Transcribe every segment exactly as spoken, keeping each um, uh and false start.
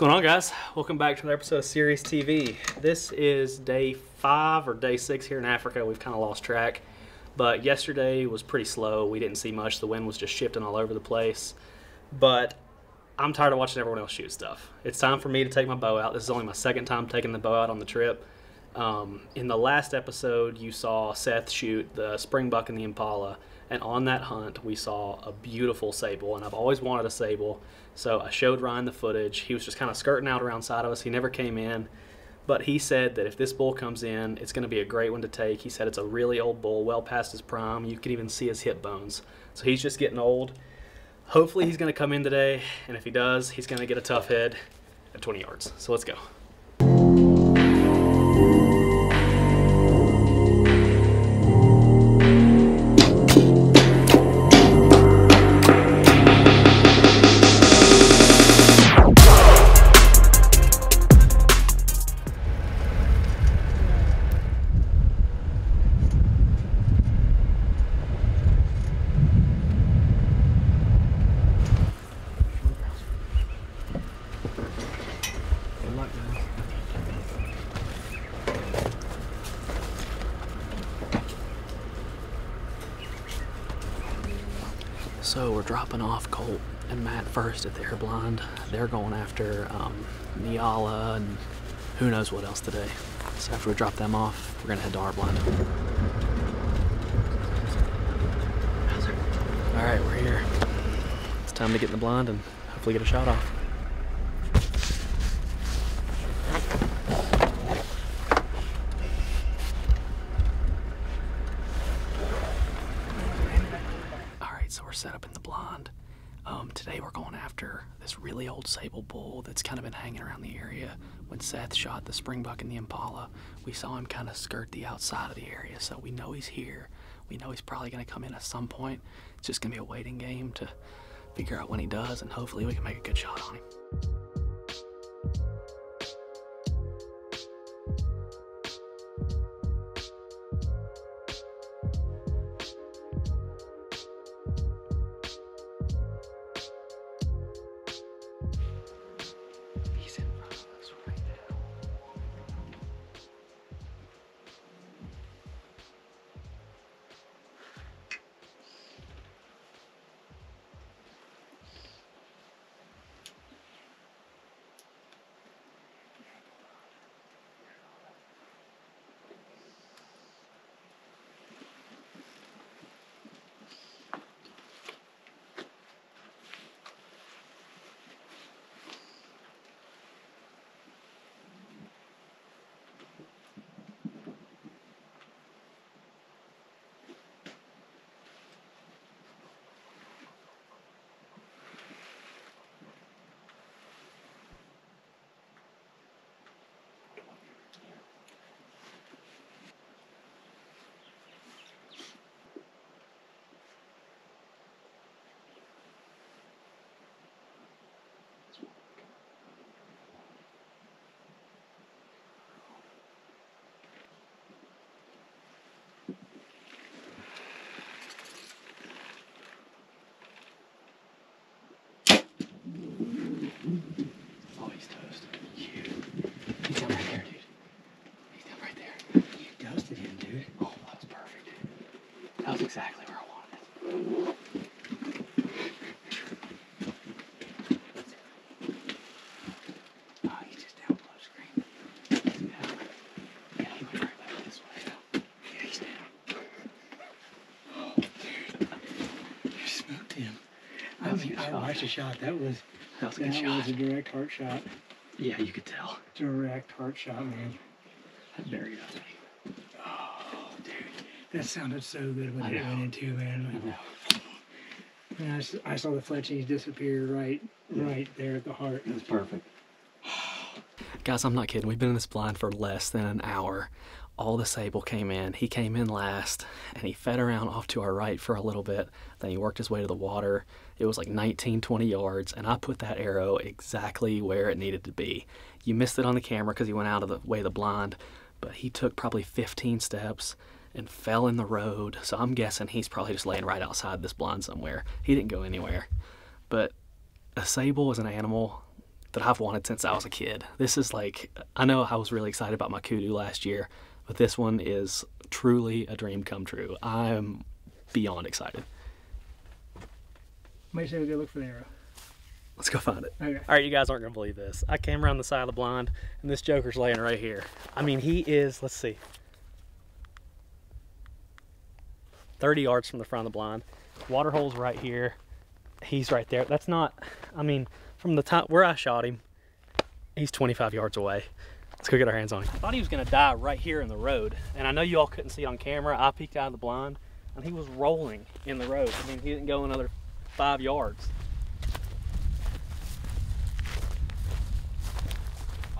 What's going on, guys? Welcome back to another episode of Sirius T V. This is day five or day six here in Africa. We've kind of lost track, but yesterday was pretty slow. We didn't see much. The wind was just shifting all over the place, but I'm tired of watching everyone else shoot stuff. It's time for me to take my bow out. This is only my second time taking the bow out on the trip. Um, in the last episode, you saw Seth shoot the springbuck and the impala. And on that hunt, we saw a beautiful sable, and I've always wanted a sable. So I showed Ryan the footage. He was just kind of skirting out around side of us. He never came in, but he said that if this bull comes in, it's going to be a great one to take. He said it's a really old bull, well past his prime. You can even see his hip bones. So he's just getting old. Hopefully he's going to come in today, and if he does, he's going to get a tough head at twenty yards. So let's go. So we're dropping off Colt and Matt first at the air blind. They're going after um, Nyala and who knows what else today. So after we drop them off, we're gonna head to our blind. All right, we're here. It's time to get in the blind and hopefully get a shot off. Set up in the blind. Um, today we're going after this really old sable bull that's kind of been hanging around the area. When Seth shot the springbuck and the impala, we saw him kind of skirt the outside of the area, so we know he's here. We know he's probably going to come in at some point. It's just going to be a waiting game to figure out when he does, and hopefully we can make a good shot on him. Exactly where I wanted it. Oh, he's just down below screen. He's down. Yeah, he went right back this way. Yeah, he's down. Oh, dude. You smoked him. I mean, I watched a shot. That was, that was a good shot. That was a direct heart shot. Yeah, you could tell. Direct heart shot, man. That buried us. That sounded so good when it went into, man. I, I, I saw the fletchings disappear right, right there at the heart. It was perfect. Guys, I'm not kidding. We've been in this blind for less than an hour. All the sable came in. He came in last, and he fed around off to our right for a little bit. Then he worked his way to the water. It was like nineteen, twenty yards, and I put that arrow exactly where it needed to be. You missed it on the camera because he went out of the way of the blind, but he took probably fifteen steps. And fell in the road. So I'm guessing he's probably just laying right outside this blind somewhere. He didn't go anywhere. But a sable is an animal that I've wanted since I was a kid. This is like, I know I was really excited about my kudu last year, but this one is truly a dream come true. I'm beyond excited. Might say we go look for the arrow. Let's go find it. Okay. All right, you guys aren't gonna believe this. I came around the side of the blind and this joker's laying right here. I mean, he is, let's see, thirty yards from the front of the blind. Water hole's right here. He's right there. That's not, I mean, from the top where I shot him, he's twenty-five yards away. Let's go get our hands on him. I thought he was gonna die right here in the road. And I know you all couldn't see it on camera. I peeked out of the blind and he was rolling in the road. I mean, he didn't go another five yards.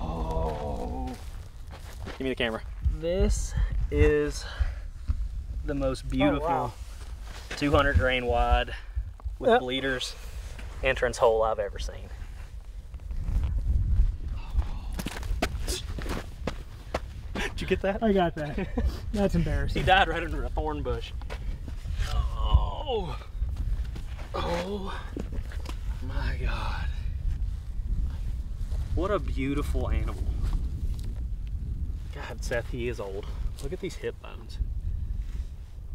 Oh. Give me the camera. This is the most beautiful, oh, wow, two hundred grain wide with, yep, bleeders entrance hole I've ever seen. Did you get that? I got that. That's embarrassing. He died right under a thorn bush. Oh, oh my God. What a beautiful animal. God, Seth, he is old. Look at these hip bones.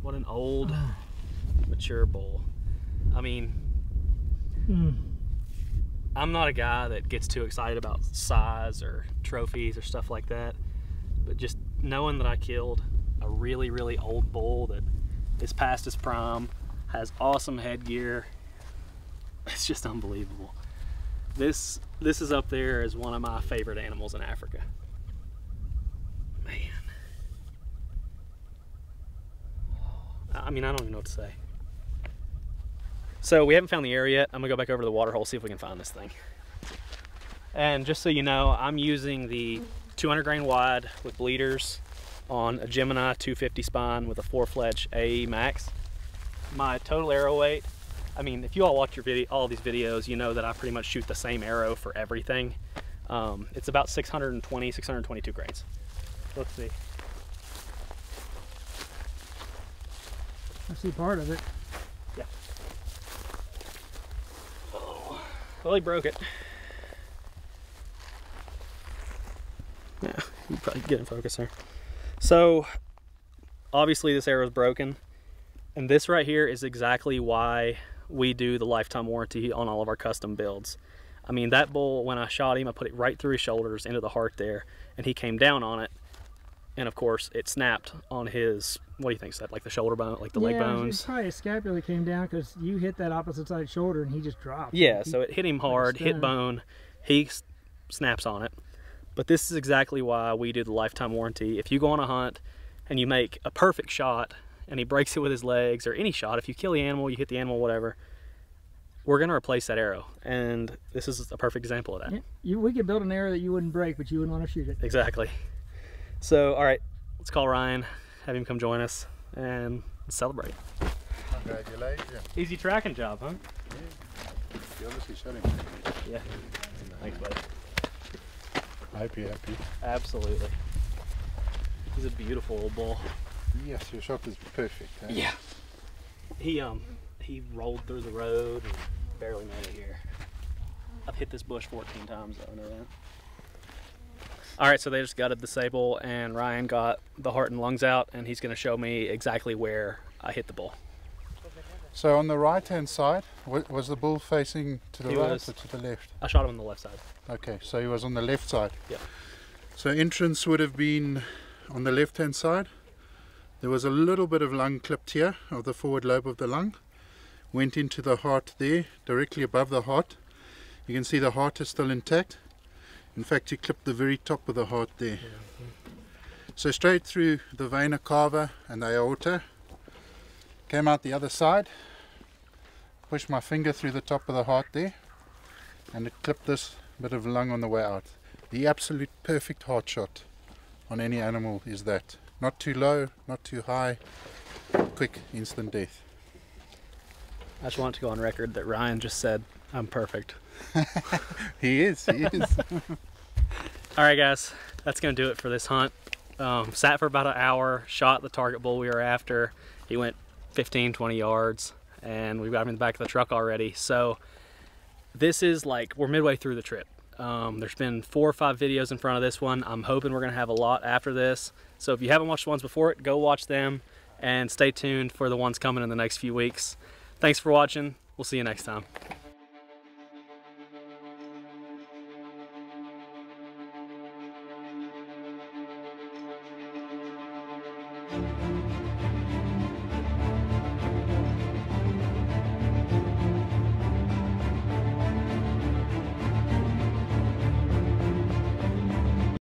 What an old, oh, mature bull. I mean, mm. I'm not a guy that gets too excited about size or trophies or stuff like that, but just knowing that I killed a really, really old bull that is past his prime, has awesome headgear, it's just unbelievable. This this is up there as one of my favorite animals in Africa. Man. I mean, I don't even know what to say. So we haven't found the area yet. I'm gonna go back over to the water hole, see if we can find this thing. And just so you know, I'm using the two hundred grain wide with bleeders on a Gemini two fifty spine with a four fletch A E max. My total arrow weight, I mean, if you all watch your video, all these videos, you know that I pretty much shoot the same arrow for everything. Um, it's about six hundred twenty, six hundred twenty-two grains. Let's see. I see part of it. Yeah. Oh, well, he broke it. Yeah, you probably get in focus there. So, obviously this arrow is broken, and this right here is exactly why we do the lifetime warranty on all of our custom builds. I mean, that bull, when I shot him, I put it right through his shoulders into the heart there, and he came down on it, and of course it snapped on his, what do you think, Seth? Like the shoulder bone, like the yeah, leg bones? Yeah, probably his scapula came down because you hit that opposite side shoulder and he just dropped. Yeah, like, so it hit him hard, hit bone, he snaps on it. But this is exactly why we do the lifetime warranty. If you go on a hunt and you make a perfect shot and he breaks it with his legs, or any shot, if you kill the animal, you hit the animal, whatever, we're gonna replace that arrow. And this is a perfect example of that. You, we could build an arrow that you wouldn't break, but you wouldn't want to shoot it. Exactly. So, all right, let's call Ryan, have him come join us, and celebrate. Congratulations. Easy tracking job, huh? Yeah. You obviously shot him. Yeah. Thanks, buddy. I hope you're happy. Absolutely. He's a beautiful old bull. Yes, your shot is perfect. Eh? Yeah. He um he rolled through the road and barely made it here. I've hit this bush fourteen times though, I know that. All right, so they just gutted the sable and Ryan got the heart and lungs out, and he's gonna show me exactly where I hit the bull. So on the right-hand side, was the bull facing to the he right was, or to the left? I shot him on the left side. Okay, so he was on the left side. Yeah. So entrance would have been on the left-hand side. There was a little bit of lung clipped here, of the forward lobe of the lung. Went into the heart there, directly above the heart. You can see the heart is still intact. In fact, he clipped the very top of the heart there. So straight through the vena cava and the aorta. Came out the other side. Pushed my finger through the top of the heart there. And it clipped this bit of lung on the way out. The absolute perfect heart shot on any animal is that. Not too low, not too high, quick, instant death. I just want to go on record that Ryan just said, I'm perfect. He is, he is. All right, guys, that's going to do it for this hunt. Um, sat for about an hour, shot the target bull we were after. He went fifteen, twenty yards, and we've got him in the back of the truck already. So this is like, we're midway through the trip. Um, there's been four or five videos in front of this one. I'm hoping we're gonna have a lot after this. So if you haven't watched the ones before it, go watch them and stay tuned for the ones coming in the next few weeks. Thanks for watching. We'll see you next time. Thank you.